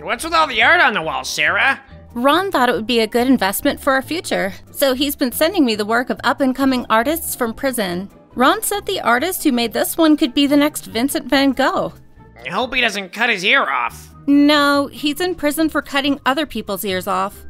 What's with all the art on the wall, Sarah? Ron thought it would be a good investment for our future, so he's been sending me the work of up-and-coming artists from prison. Ron said the artist who made this one could be the next Vincent Van Gogh. I hope he doesn't cut his ear off. No, he's in prison for cutting other people's ears off.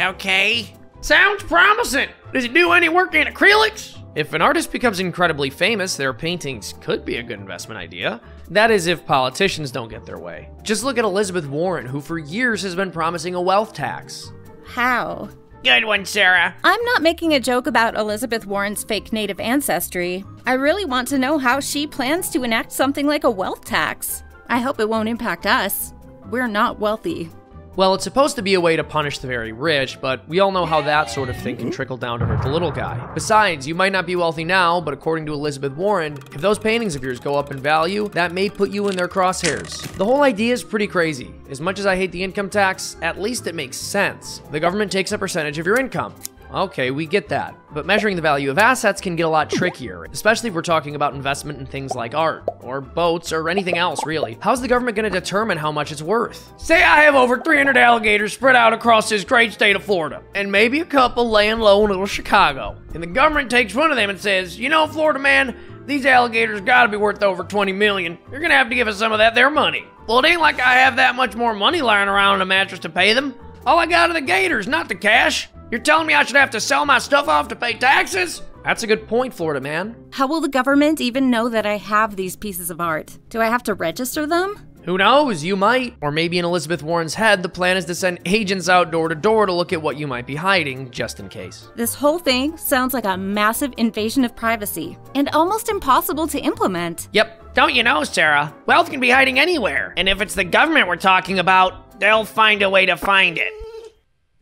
Okay. Sounds promising. Does he do any work in acrylics? If an artist becomes incredibly famous, their paintings could be a good investment idea. That is if politicians don't get their way. Just look at Elizabeth Warren, who for years has been promising a wealth tax. How? Good one, Sarah. I'm not making a joke about Elizabeth Warren's fake native ancestry. I really want to know how she plans to enact something like a wealth tax. I hope it won't impact us. We're not wealthy. Well, it's supposed to be a way to punish the very rich, but we all know how that sort of thing can trickle down to hurt the little guy. Besides, you might not be wealthy now, but according to Elizabeth Warren, if those paintings of yours go up in value, that may put you in their crosshairs. The whole idea is pretty crazy. As much as I hate the income tax, at least it makes sense. The government takes a percentage of your income. Okay, we get that. But measuring the value of assets can get a lot trickier, especially if we're talking about investment in things like art, or boats, or anything else, really. How's the government gonna determine how much it's worth? Say I have over 300 alligators spread out across this great state of Florida, and maybe a couple laying low in little Chicago. And the government takes one of them and says, you know, Florida man, these alligators gotta be worth over 20 million. You're gonna have to give us some of that their money. Well, it ain't like I have that much more money lying around in a mattress to pay them. All I got are the gators, not the cash. You're telling me I should have to sell my stuff off to pay taxes? That's a good point, Florida man. How will the government even know that I have these pieces of art? Do I have to register them? Who knows? You might. Or maybe in Elizabeth Warren's head, the plan is to send agents out door to door to look at what you might be hiding, just in case. This whole thing sounds like a massive invasion of privacy, and almost impossible to implement. Yep. Don't you know, Sarah? Wealth can be hiding anywhere. And if it's the government we're talking about, they'll find a way to find it.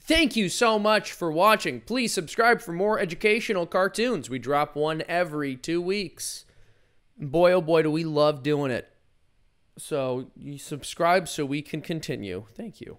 Thank you so much for watching. Please subscribe for more educational cartoons. We drop one every 2 weeks. Boy, oh boy, do we love doing it. So you subscribe so we can continue. Thank you.